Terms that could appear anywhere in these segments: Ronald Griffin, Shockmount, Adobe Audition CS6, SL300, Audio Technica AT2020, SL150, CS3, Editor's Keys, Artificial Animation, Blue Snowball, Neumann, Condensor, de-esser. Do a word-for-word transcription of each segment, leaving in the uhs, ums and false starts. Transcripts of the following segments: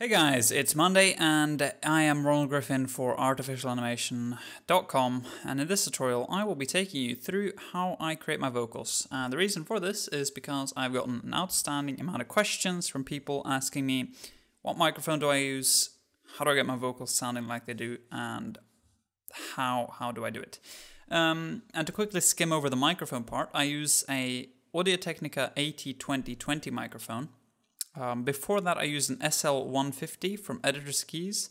Hey guys, it's Monday and I am Ronald Griffin for artificial animation dot com, and in this tutorial I will be taking you through how I create my vocals. And the reason for this is because I've gotten an outstanding amount of questions from people asking me what microphone do I use, how do I get my vocals sounding like they do, and how how do I do it. Um, and to quickly skim over the microphone part, I use a Audio Technica A T twenty twenty microphone. Um, before that I used an S L one fifty from Editor's Keys.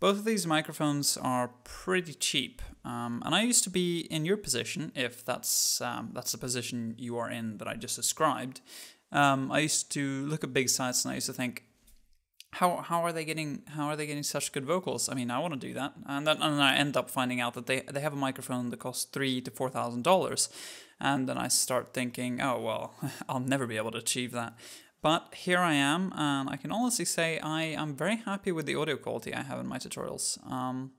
Both of these microphones are pretty cheap, um, and I used to be in your position, if that's, um, that's the position you are in that I just described. Um, I used to look at big sites and I used to think, how, how are they getting how are they getting such good vocals? I mean, I want to do that, and then and I end up finding out that they, they have a microphone that costs three to four thousand dollars, and then I start thinking, oh well, I'll never be able to achieve that. But here I am, and I can honestly say I am very happy with the audio quality I have in my tutorials. Um,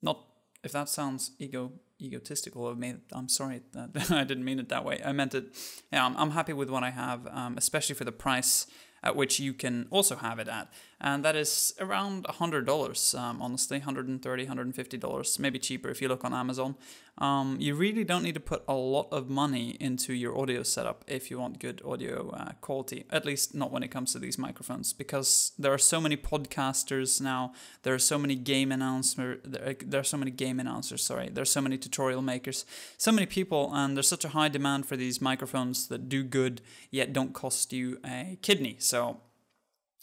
not if that sounds ego egotistical of me. I'm sorry, that I didn't mean it that way. I meant it. Yeah, I'm, I'm happy with what I have, um, especially for the price at which you can also have it at, and that is around a hundred dollars. Um, honestly, one hundred thirty dollars, one hundred fifty dollars, maybe cheaper if you look on Amazon. Um, you really don't need to put a lot of money into your audio setup if you want good audio uh, quality. At least not when it comes to these microphones, because there are so many podcasters now. There are so many game announcers. There are so many game announcers. Sorry, there are so many tutorial makers. So many people, and there's such a high demand for these microphones that do good yet don't cost you a kidney. So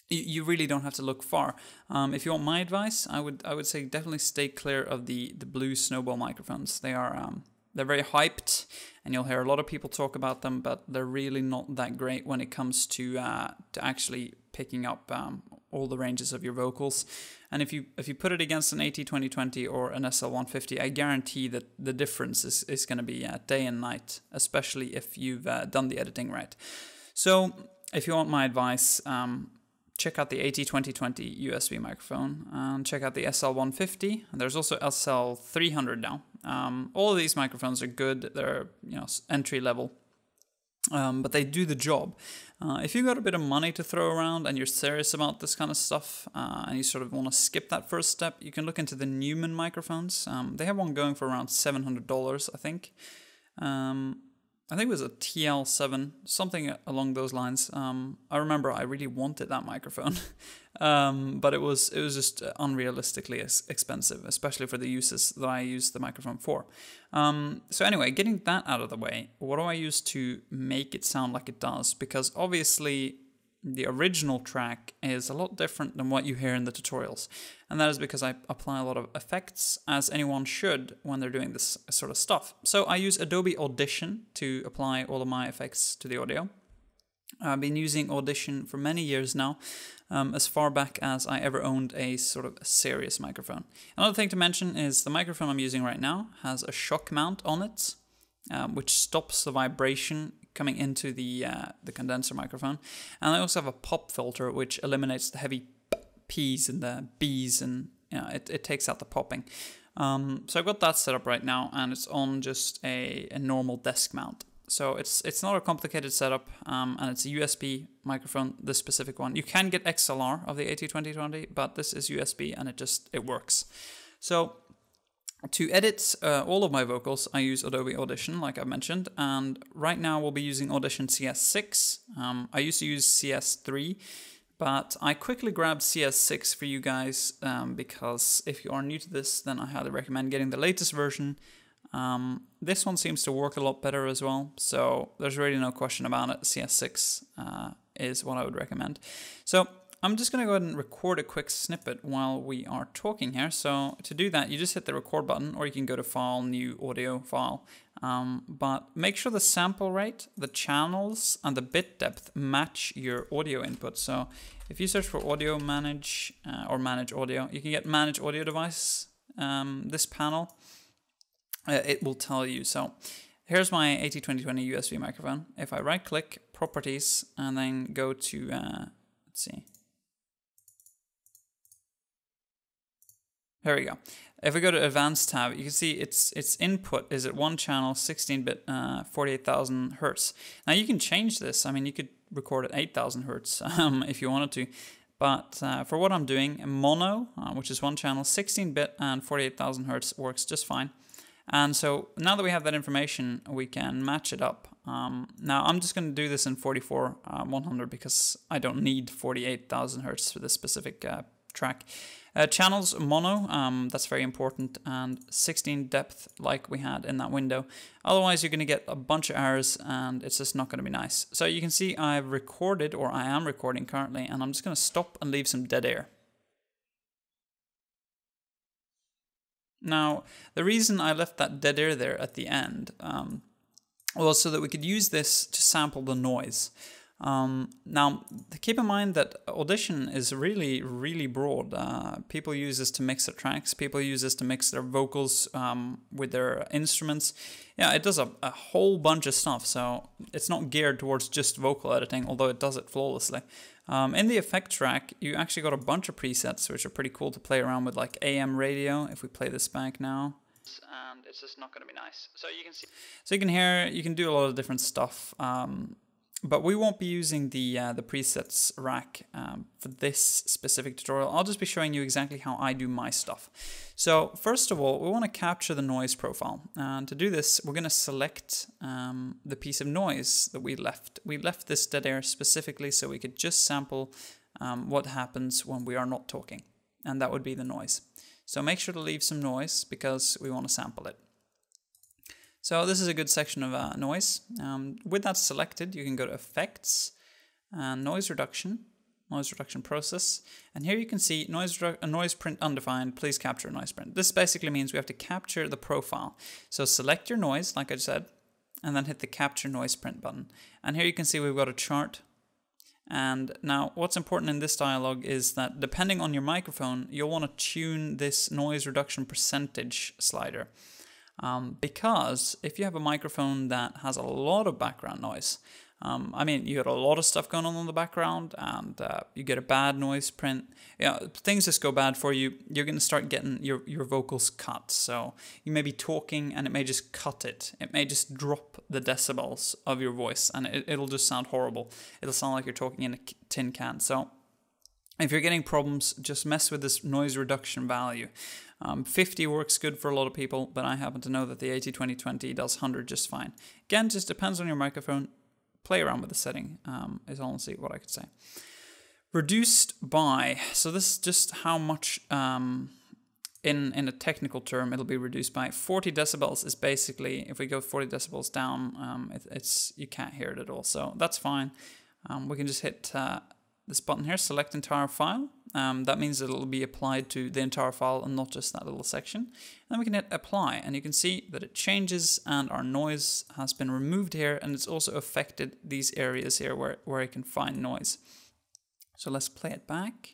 you really don't have to look far. Um, if you want my advice, I would I would say definitely stay clear of the the Blue Snowball microphones. They are um, they're very hyped, and you'll hear a lot of people talk about them, but they're really not that great when it comes to uh, to actually picking up um, all the ranges of your vocals. And if you if you put it against an A T twenty twenty or an S L one fifty, I guarantee that the difference is is going to be uh, day and night, especially if you've uh, done the editing right. So if you want my advice, um, check out the A T twenty twenty U S B microphone, and check out the S L one fifty. There's also S L three hundred now. Um, all of these microphones are good. They're, you know, entry level, um, but they do the job. Uh, if you've got a bit of money to throw around and you're serious about this kind of stuff, uh, and you sort of want to skip that first step, you can look into the Neumann microphones. Um, they have one going for around seven hundred dollars, I think. Um, I think it was a T L seven, something along those lines. Um, I remember I really wanted that microphone, um, but it was it was just unrealistically expensive, especially for the uses that I use the microphone for. Um, so anyway, getting that out of the way, what do I use to make it sound like it does? Because obviously the original track is a lot different than what you hear in the tutorials. And that is because I apply a lot of effects, as anyone should when they're doing this sort of stuff. So I use Adobe Audition to apply all of my effects to the audio. I've been using Audition for many years now, um, as far back as I ever owned a sort of serious microphone. Another thing to mention is the microphone I'm using right now has a shock mount on it, um, which stops the vibration coming into the uh, the condenser microphone, and I also have a pop filter which eliminates the heavy P's and the B's, and you know, it, it takes out the popping. Um, so I've got that set up right now, and it's on just a, a normal desk mount. So it's it's not a complicated setup, um, and it's a U S B microphone. This specific one, you can get X L R of the A T twenty twenty, but this is U S B, and it just it works. So to edit uh, all of my vocals, I use Adobe Audition, like I mentioned, and right now we'll be using Audition C S six. Um, I used to use C S three, but I quickly grabbed C S six for you guys, um, because if you are new to this, then I highly recommend getting the latest version. Um, this one seems to work a lot better as well, so there's really no question about it. C S six uh, is what I would recommend. So I'm just going to go ahead and record a quick snippet while we are talking here. So to do that, you just hit the record button, or you can go to File, New Audio File. Um, but make sure the sample rate, the channels, and the bit depth match your audio input. So if you search for Audio Manage uh, or Manage Audio, you can get Manage Audio Device. Um, this panel, uh, it will tell you. So here's my A T twenty twenty U S B microphone. If I right-click Properties and then go to uh, let's see. Here we go. If we go to Advanced tab, you can see its its input is at one channel, sixteen bit, uh, forty-eight thousand hertz. Now you can change this. I mean, you could record at eight thousand hertz um, if you wanted to, But uh, for what I'm doing, mono, uh, which is one channel, sixteen bit and forty-eight thousand hertz works just fine. And so now that we have that information, we can match it up. Um, now I'm just going to do this in forty-four one hundred because I don't need forty-eight thousand hertz for this specific uh, track. Uh, channels mono, um, that's very important, and sixteen depth like we had in that window. Otherwise you're going to get a bunch of errors and it's just not going to be nice. So you can see I've recorded, or I am recording currently, and I'm just going to stop and leave some dead air. Now, the reason I left that dead air there at the end um, was so that we could use this to sample the noise. Um, now, keep in mind that Audition is really, really broad. Uh, people use this to mix their tracks. People use this to mix their vocals um, with their instruments. Yeah, it does a, a whole bunch of stuff, so it's not geared towards just vocal editing, although it does it flawlessly. Um, in the effect track, you actually got a bunch of presets, which are pretty cool to play around with, like A M radio, if we play this back now. And it's just not going to be nice. So you can see, so you can hear, you can do a lot of different stuff. Um, But we won't be using the uh, the presets rack um, for this specific tutorial. I'll just be showing you exactly how I do my stuff. So first of all, we want to capture the noise profile. And to do this, we're going to select um, the piece of noise that we left. We left this dead air specifically so we could just sample um, what happens when we are not talking. And that would be the noise. So make sure to leave some noise because we want to sample it. So this is a good section of uh, noise. Um, with that selected, you can go to Effects, and Noise Reduction, Noise Reduction Process. And here you can see noise, uh, noise print undefined, please capture a noise print. This basically means we have to capture the profile. So select your noise, like I said, and then hit the Capture Noise Print button. And here you can see we've got a chart. And now what's important in this dialog is that depending on your microphone, you'll want to tune this noise reduction percentage slider. Um, because if you have a microphone that has a lot of background noise, um, I mean, you had a lot of stuff going on in the background and uh, you get a bad noise print, you know, things just go bad for you, you're going to start getting your, your vocals cut. So you may be talking and it may just cut it. It may just drop the decibels of your voice and it, it'll just sound horrible. It'll sound like you're talking in a tin can. So if you're getting problems, just mess with this noise reduction value. Um, fifty works good for a lot of people, but I happen to know that the A T twenty twenty does one hundred just fine. Again, just depends on your microphone. Play around with the setting um, is honestly what I could say. Reduced by, so this is just how much, um, in, in a technical term, it'll be reduced by. forty decibels is basically, if we go forty decibels down, um, it, it's you can't hear it at all, so that's fine. Um, we can just hit... Uh, this button here, select entire file. Um, that means it'll be applied to the entire file and not just that little section. And then we can hit apply and you can see that it changes and our noise has been removed here, and it's also affected these areas here where, where it can find noise. So let's play it back.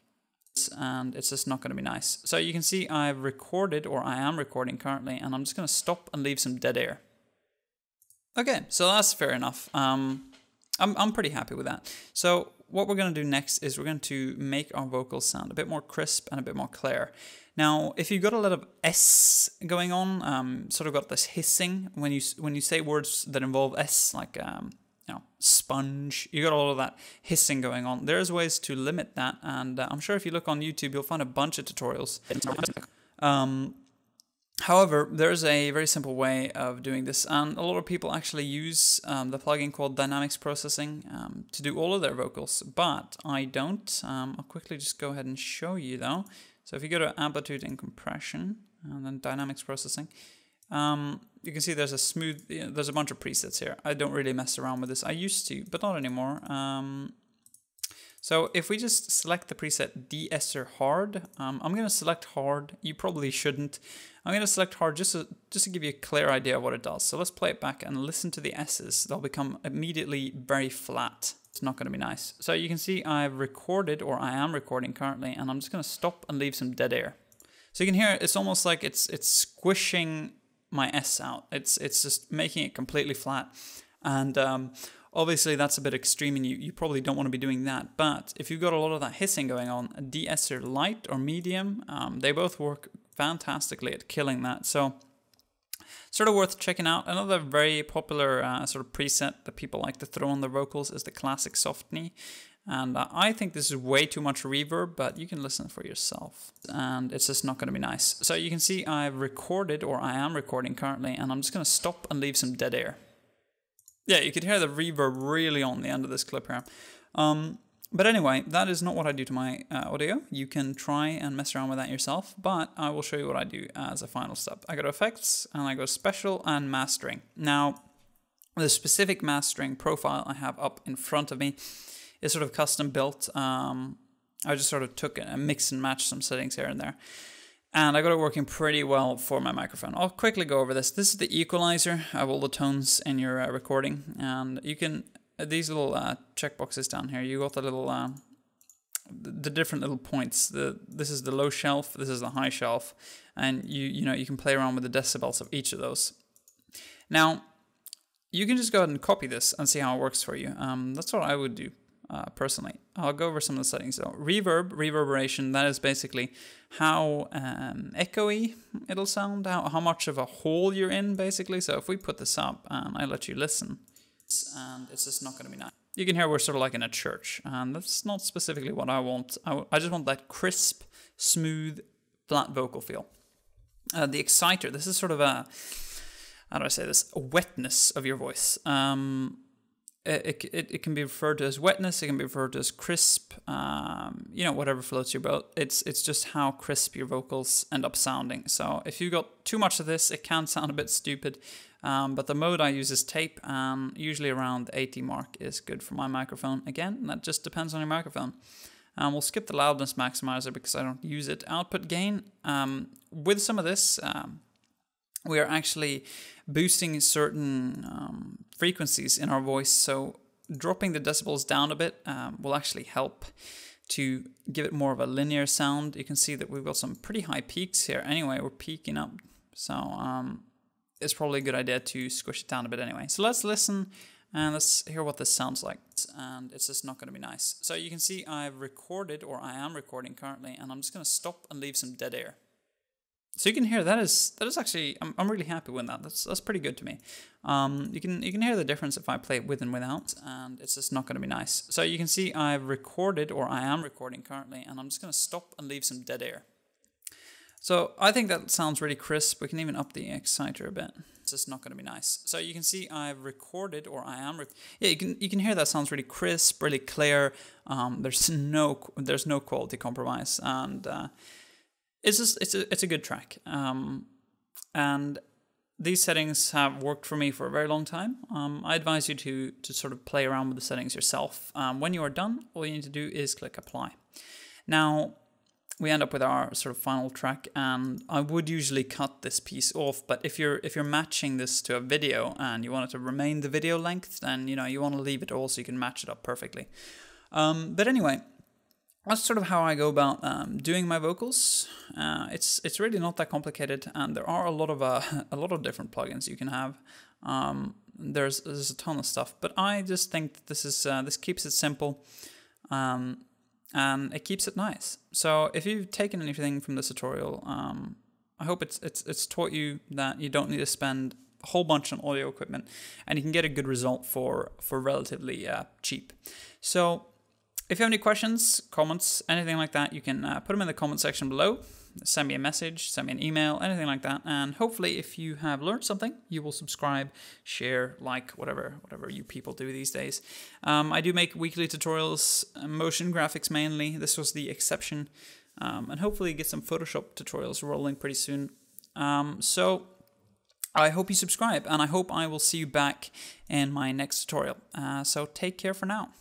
And it's just not going to be nice. So you can see I've recorded, or I am recording currently, and I'm just going to stop and leave some dead air. Okay, so that's fair enough. Um, I'm, I'm pretty happy with that. So what we're going to do next is we're going to make our vocals sound a bit more crisp and a bit more clear. Now, if you've got a lot of S going on, um, sort of got this hissing, when you when you say words that involve S, like um, you know, sponge, you got a lot of that hissing going on. There's ways to limit that, and uh, I'm sure if you look on YouTube, you'll find a bunch of tutorials. Um, However, there's a very simple way of doing this, and a lot of people actually use um, the plugin called Dynamics Processing um, to do all of their vocals, but I don't. Um, I'll quickly just go ahead and show you though. So if you go to Amplitude and Compression, and then Dynamics Processing, um, you can see there's a smooth, you know, there's a bunch of presets here. I don't really mess around with this. I used to, but not anymore. Um, So if we just select the preset de-esser hard, um, I'm going to select hard. You probably shouldn't. I'm going to select hard just to, just to give you a clear idea of what it does. So let's play it back and listen to the S's. They'll become immediately very flat. It's not going to be nice. So you can see I've recorded, or I am recording currently, and I'm just going to stop and leave some dead air. So you can hear it's almost like it's it's squishing my S out. It's, it's just making it completely flat. And... Um, Obviously, that's a bit extreme, and you, you probably don't want to be doing that. But if you've got a lot of that hissing going on, a de-esser light or medium, um, they both work fantastically at killing that. So Sort of worth checking out. Another very popular uh, sort of preset that people like to throw on their vocals is the classic soft knee. And uh, I think this is way too much reverb, but you can listen for yourself. And it's just not going to be nice. So you can see I've recorded, or I am recording currently, and I'm just going to stop and leave some dead air. Yeah, you could hear the reverb really on the end of this clip here. Um, But anyway, that is not what I do to my uh, audio. You can try and mess around with that yourself, but I will show you what I do as a final step. I go to effects and I go special and mastering. Now, the specific mastering profile I have up in front of me is sort of custom built. Um, I just sort of took a mix and match some settings here and there. And I got it working pretty well for my microphone. I'll quickly go over this. This is the equalizer of all the tones in your uh, recording, and you can... These little uh, checkboxes down here, you got the little, uh, the different little points. The this is the low shelf, this is the high shelf, and you you know you can play around with the decibels of each of those. Now, you can just go ahead and copy this and see how it works for you. Um, that's what I would do uh, personally. I'll go over some of the settings though. Reverb, reverberation. That is basically how um, echoey it'll sound, how how much of a hole you're in basically. So if we put this up and I let you listen. And it's just not going to be nice. You can hear we're sort of like in a church, and that's not specifically what I want. I, I just want that crisp, smooth, flat vocal feel. Uh, the exciter, this is sort of a, how do I say this, a wetness of your voice. Um, it, it, it can be referred to as wetness, it can be referred to as crisp, um, you know, whatever floats your boat. It's, it's just how crisp your vocals end up sounding. So if you've got too much of this, it can sound a bit stupid. Um, but the mode I use is tape, and usually around the eighty mark is good for my microphone. Again, that just depends on your microphone. Um, we'll skip the loudness maximizer because I don't use it. Output gain, um, with some of this, um, we are actually boosting certain um, frequencies in our voice, so dropping the decibels down a bit um, will actually help to give it more of a linear sound. You can see that we've got some pretty high peaks here. Anyway, we're peaking up, so... Um, it's probably a good idea to squish it down a bit anyway. So let's listen and let's hear what this sounds like. And it's just not going to be nice. So you can see I've recorded, or I am recording currently, and I'm just going to stop and leave some dead air. So you can hear that is that is actually I'm I'm really happy with that. That's that's pretty good to me. Um, you can you can hear the difference if I play it with and without, and it's just not going to be nice. So you can see I've recorded, or I am recording currently, and I'm just going to stop and leave some dead air. So I think that sounds really crisp. We can even up the exciter a bit. It's just not going to be nice. So you can see I've recorded, or I am. Yeah, you can you can hear that sounds really crisp, really clear. Um, there's no there's no quality compromise, and uh, it's just it's a it's a good track. Um, and these settings have worked for me for a very long time. Um, I advise you to to sort of play around with the settings yourself. Um, when you are done, all you need to do is click apply. Now. We end up with our sort of final track, and I would usually cut this piece off, but if you're if you're matching this to a video and you want it to remain the video length, then you know you want to leave it all so you can match it up perfectly. Um, but anyway, that's sort of how I go about um, doing my vocals. Uh, it's it's really not that complicated, and there are a lot of uh, a lot of different plugins you can have. Um, there's there's a ton of stuff, but I just think that this is uh, this keeps it simple. Um, And it keeps it nice. So if you've taken anything from this tutorial, um, I hope it's it's it's taught you that you don't need to spend a whole bunch on audio equipment, and you can get a good result for for relatively uh, cheap. So if you have any questions, comments, anything like that, you can uh, put them in the comment section below. Send me a message, send me an email, anything like that. And hopefully, if you have learned something, you will subscribe, share, like, whatever, whatever you people do these days. Um, I do make weekly tutorials, motion graphics mainly. This was the exception. Um, and hopefully get some Photoshop tutorials rolling pretty soon. Um, so I hope you subscribe, and I hope I will see you back in my next tutorial. Uh, so take care for now.